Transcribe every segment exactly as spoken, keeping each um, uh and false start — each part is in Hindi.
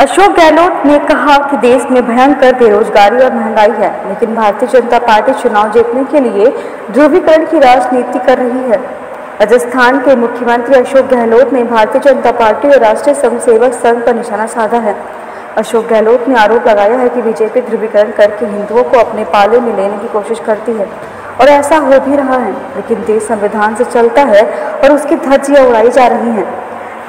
अशोक गहलोत ने कहा कि देश में भयंकर बेरोजगारी और महंगाई है, लेकिन भारतीय जनता पार्टी चुनाव जीतने के लिए ध्रुवीकरण की राजनीति कर रही है। राजस्थान के मुख्यमंत्री अशोक गहलोत ने भारतीय जनता पार्टी और राष्ट्रीय स्वयंसेवक संघ पर निशाना साधा है। अशोक गहलोत ने आरोप लगाया है कि बीजेपी ध्रुवीकरण करके हिंदुओं को अपने पाले में लेने की कोशिश करती है और ऐसा हो भी रहा है, लेकिन देश संविधान से चलता है और उसकी धज्जियां उड़ाई जा रही हैं।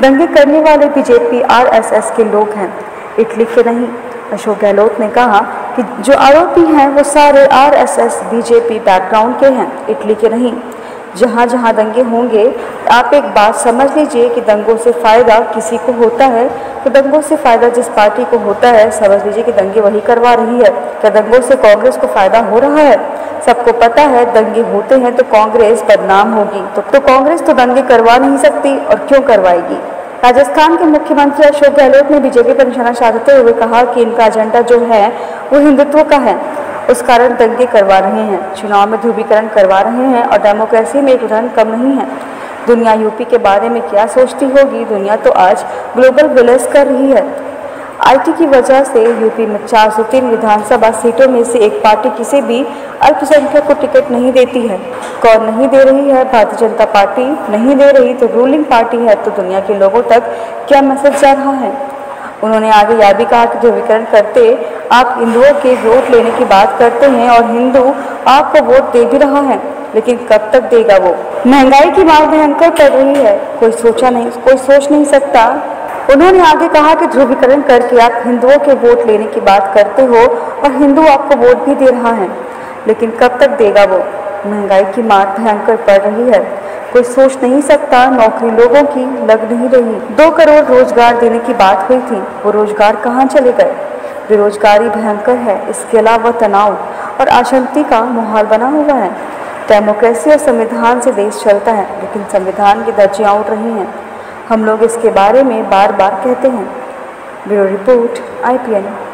दंगे करने वाले बीजेपी आरएसएस के लोग हैं, इटली के नहीं। अशोक गहलोत ने कहा कि जो आरोपी हैं वो सारे आरएसएस बीजेपी बैकग्राउंड के हैं, इटली के नहीं। जहाँ जहाँ दंगे होंगे, आप एक बात समझ लीजिए कि दंगों से फ़ायदा किसी को होता है तो दंगों से फ़ायदा जिस पार्टी को होता है, समझ लीजिए कि दंगे वही करवा रही है। क्या दंगों से कांग्रेस को फ़ायदा हो रहा है? सबको पता है दंगे होते हैं तो कांग्रेस बदनाम होगी, तो, तो कांग्रेस तो दंगे करवा नहीं सकती और क्यों करवाएगी। राजस्थान के मुख्यमंत्री अशोक गहलोत ने बीजेपी पर निशाना साधते हुए कहा कि इनका एजेंडा जो है वो हिंदुत्व का है, उस कारण दंगे करवा रहे हैं, चुनाव में ध्रुवीकरण करवा रहे हैं और डेमोक्रेसी में एक उदाहरण कम नहीं है। दुनिया यूपी के बारे में क्या सोचती होगी? दुनिया तो आज ग्लोबल विलेज कर रही है। आईटी की वजह से यूपी में चार सौ तीन विधानसभा सीटों में से एक पार्टी किसी भी अल्पसंख्यक को टिकट नहीं देती है। कौन नहीं दे रही है? भारतीय जनता पार्टी नहीं दे रही तो रूलिंग पार्टी है, तो दुनिया के लोगों तक क्या मैसेज जा रहा है? उन्होंने आगे यह भी कहा कि ध्रुवीकरण करते आप हिंदुओं के वोट लेने की बात करते हैं और हिंदू आपको वोट दे भी रहा है, लेकिन कब तक देगा वो? महंगाई की मार भयंकर पड़ रही है, कोई सोचा नहीं, कोई सोच नहीं सकता। उन्होंने आगे कहा कि ध्रुवीकरण करके आप हिंदुओं के वोट लेने की बात करते हो और हिंदू आपको वोट भी दे रहा है, लेकिन कब तक देगा वो? महंगाई की मार भयंकर पड़ रही है, कोई सोच नहीं सकता। नौकरी लोगों की लग नहीं रही। दो करोड़ रोजगार देने की बात हुई थी, वो रोजगार कहाँ चले गए? बेरोजगारी भयंकर है, इसके अलावा तनाव और अशांति का माहौल बना हुआ है। डेमोक्रेसी और संविधान से देश चलता है, लेकिन संविधान की धज्जियां उड़ रही हैं। हम लोग इसके बारे में बार बार कहते हैं। Bureau report I P N.